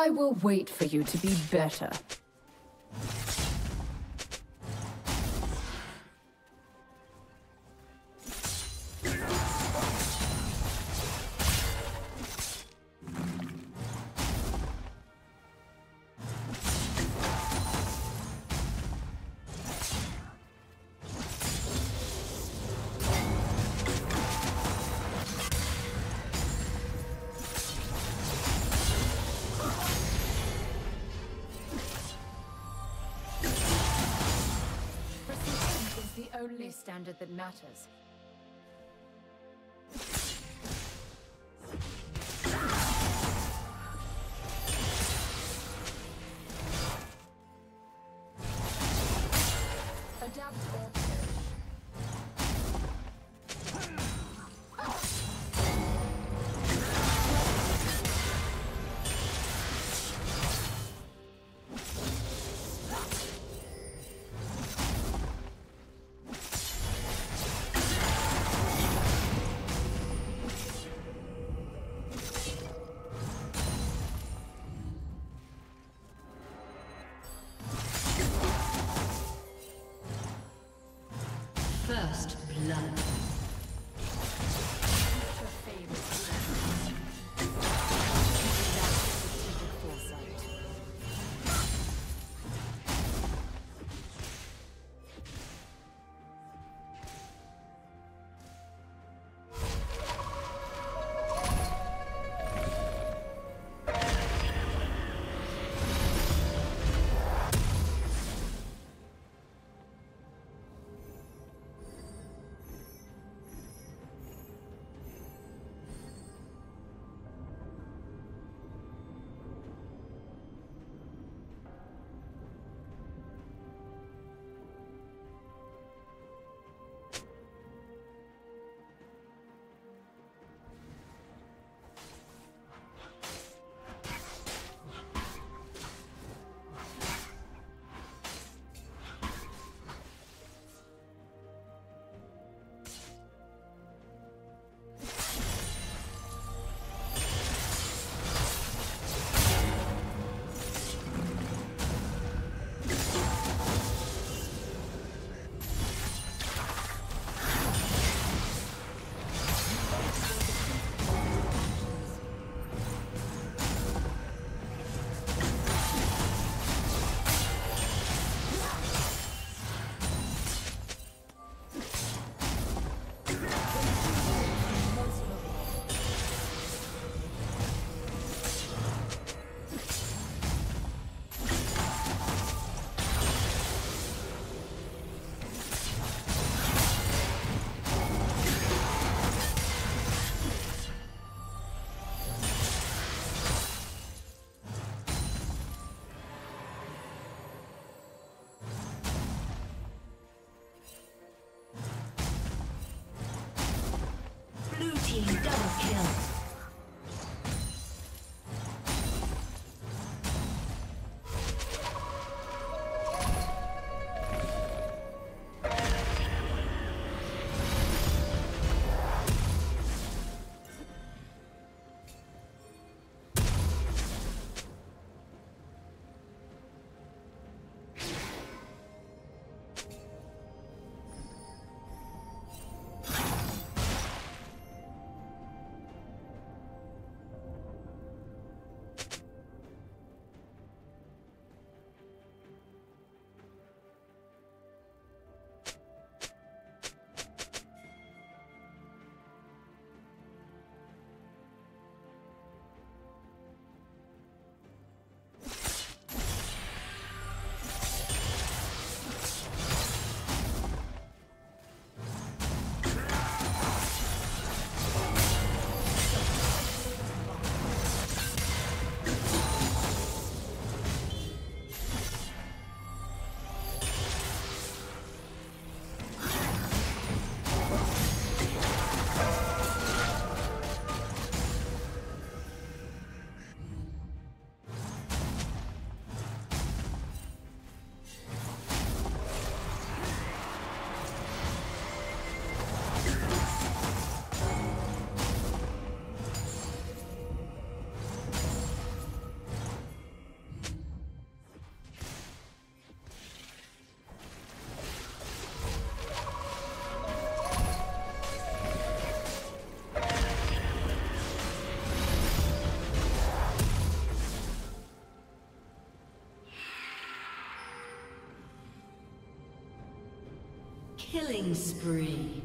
I will wait for you to be better. Only standard that matters. First blood. Killing spree.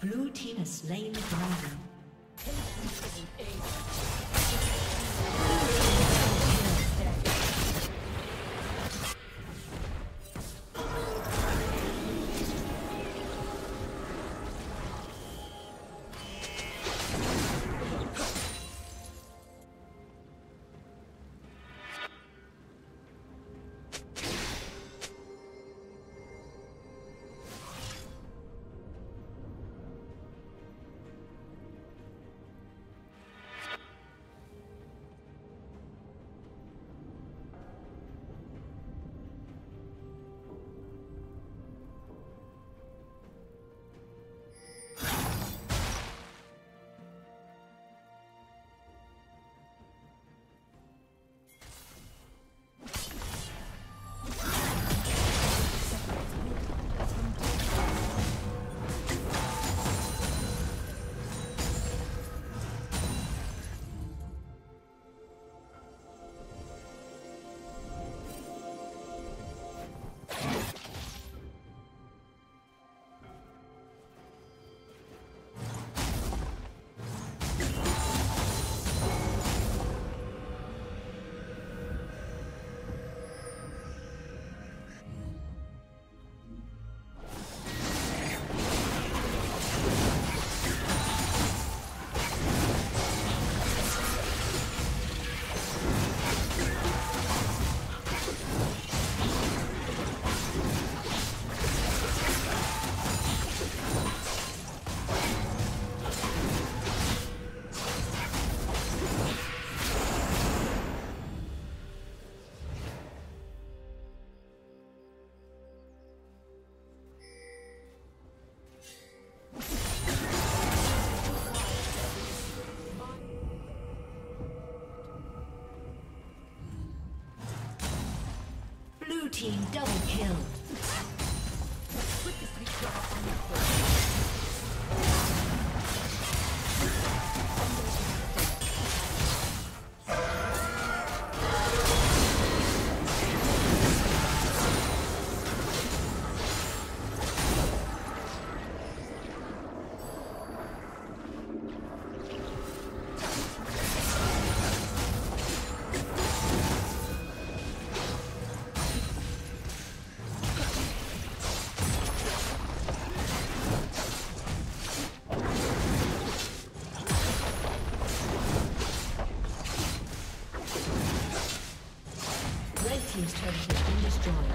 Blue team has slain the dragon. Team's turret has been destroyed.